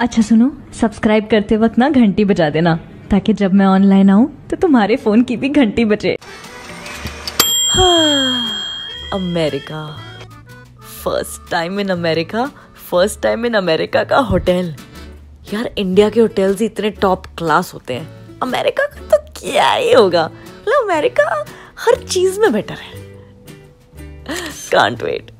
अच्छा सुनो, सब्सक्राइब करते वक्त ना घंटी बजा देना ताकि जब मैं ऑनलाइन आऊँ तो तुम्हारे फ़ोन की भी घंटी बजे। हाँ, America, first time in America का होटल। यार इंडिया के होटल्स इतने टॉप क्लास होते हैं, अमेरिका का तो क्या ही होगा। मतलब अमेरिका हर चीज़ में बेटर है। Can't wait.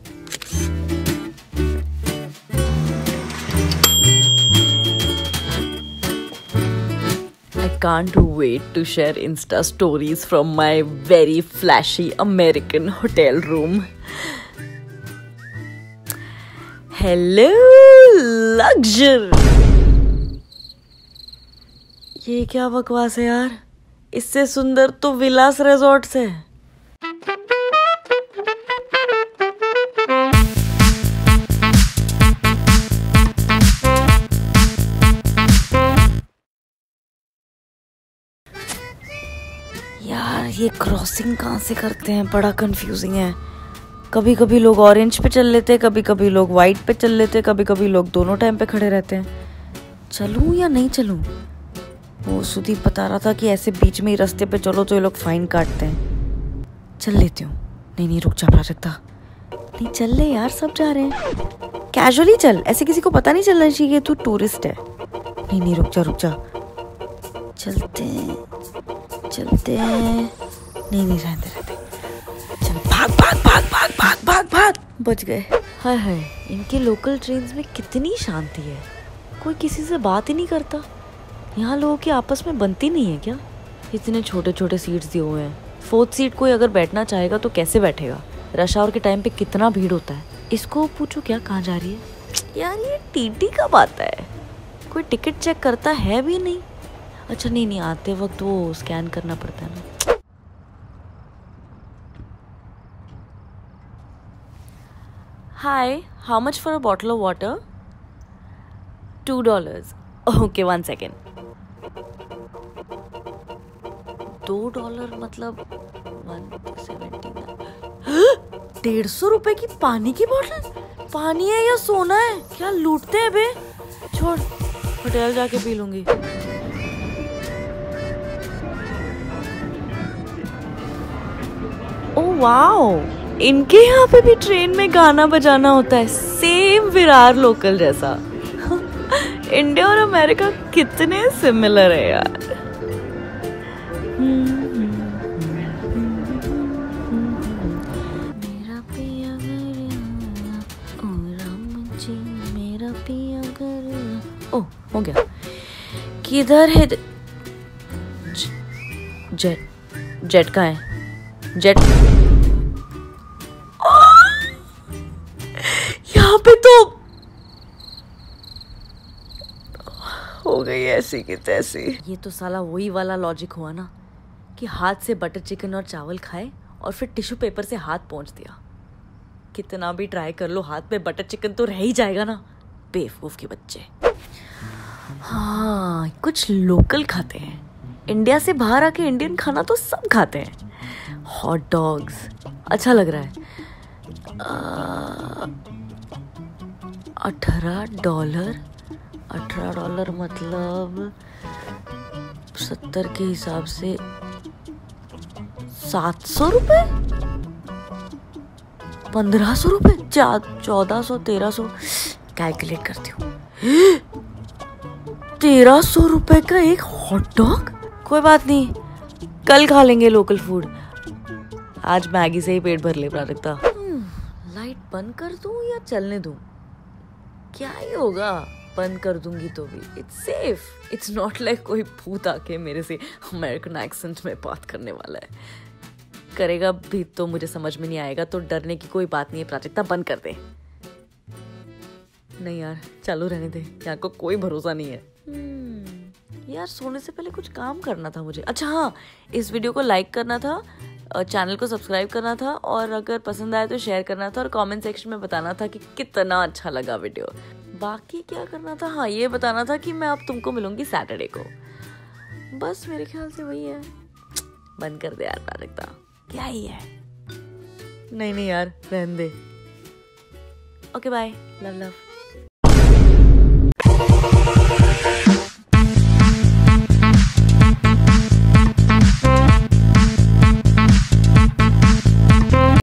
Can't wait to share Insta stories from my very flashy American hotel room. Hello, luxury. ये क्या बकवास है यार, इससे सुंदर तो विलास रिजॉर्ट्स है। यार ये क्रॉसिंग कहाँ से करते हैं, बड़ा कंफ्यूजिंग है। कभी कभी लोग ऑरेंज पे चल लेते हैं, कभी कभी लोग वाइट पे चल लेते हैं, कभी कभी लोग दोनों टाइम पे खड़े रहते हैं। चलूँ या नहीं चलूँ? वो सुदीप बता रहा था कि ऐसे बीच में ही रास्ते पे चलो तो ये लोग फाइन काटते हैं। चल लेती हूँ। नहीं रुक जा प्राजक्ता, नहीं चल ले यार, सब जा रहे हैं। कैजुअली चल, ऐसे किसी को पता नहीं चलना चाहिए तू टूरिस्ट है। नहीं रुक जा, चलते हैं। नहीं रहते। चल भाग। बच गए। हाय इनके लोकल ट्रेन्स में कितनी शांति है, कोई किसी से बात ही नहीं करता। यहाँ लोगों की आपस में बनती नहीं है क्या? इतने छोटे सीट्स दिए हुए हैं। फोर्थ सीट कोई अगर बैठना चाहेगा तो कैसे बैठेगा? रश आवर के टाइम पे कितना भीड़ होता है। इसको पूछो क्या कहाँ जा रही है। यार ये टीटी कब आता है, कोई टिकट चेक करता है भी नहीं। अच्छा नहीं आते वक्त वो स्कैन करना पड़ता है ना। Hi, how much for a bottle of water? $2। Okay 1 second. $2 मतलब 179। ₹150 की पानी की बोतल? पानी है या सोना है? क्या लूटते हैं बे। छोड़, होटल जाके पी लूंगी। वाओ, इनके यहाँ पे भी ट्रेन में गाना बजाना होता है, सेम विरार लोकल जैसा। इंडिया और अमेरिका कितने सिमिलर है यार। ओ हो गया, किधर है? जेट का है, जेट हो गई ऐसी की तैसी। ये तो साला वही वाला लॉजिक हुआ ना कि हाथ से बटर चिकन और चावल खाए और फिर टिश्यू पेपर से हाथ पोंछ दिया। कितना भी ट्राई कर लो, हाथ पे बटर चिकन तो रह ही जाएगा ना। बेवकूफ के बच्चे। हाँ, कुछ लोकल खाते हैं। इंडिया से बाहर आके इंडियन खाना तो सब खाते हैं। हॉट डॉग्स अच्छा लग रहा है। $18 मतलब 70 के हिसाब से ₹700, ₹1500, 1400, 1300। कैलकुलेट करती हूँ। ₹1300 का एक हॉट डॉग। कोई बात नहीं, कल खा लेंगे लोकल फूड। आज मैगी से ही पेट भर ले प्राजक्ता। लाइट बंद कर दूँ या चलने दूँ? क्या ही होगा, बंद कर दूंगी तो भी it's safe. It's not like कोई भूत आके मेरे से अमेरिकन एक्सेंट में बात करने वाला है। करेगा भी तो मुझे समझ में नहीं आएगा, तो डरने की कोई बात नहीं है प्राजक्ता, बंद कर दे। नहीं यार चालू रहने दे, यहाँ को कोई भरोसा नहीं है। यार सोने से पहले कुछ काम करना था मुझे। अच्छा हाँ, इस वीडियो को लाइक करना था, चैनल को सब्सक्राइब करना था, और अगर पसंद आए तो शेयर करना था, और कमेंट सेक्शन में बताना था कि कितना अच्छा लगा वीडियो। बाकी क्या करना था? हाँ ये बताना था कि मैं अब तुमको मिलूंगी सैटरडे को। बस मेरे ख्याल से वही है। बंद कर दे यार प्राजक्ता, क्या ही है। नहीं यार रहने दे। Okay bye, love.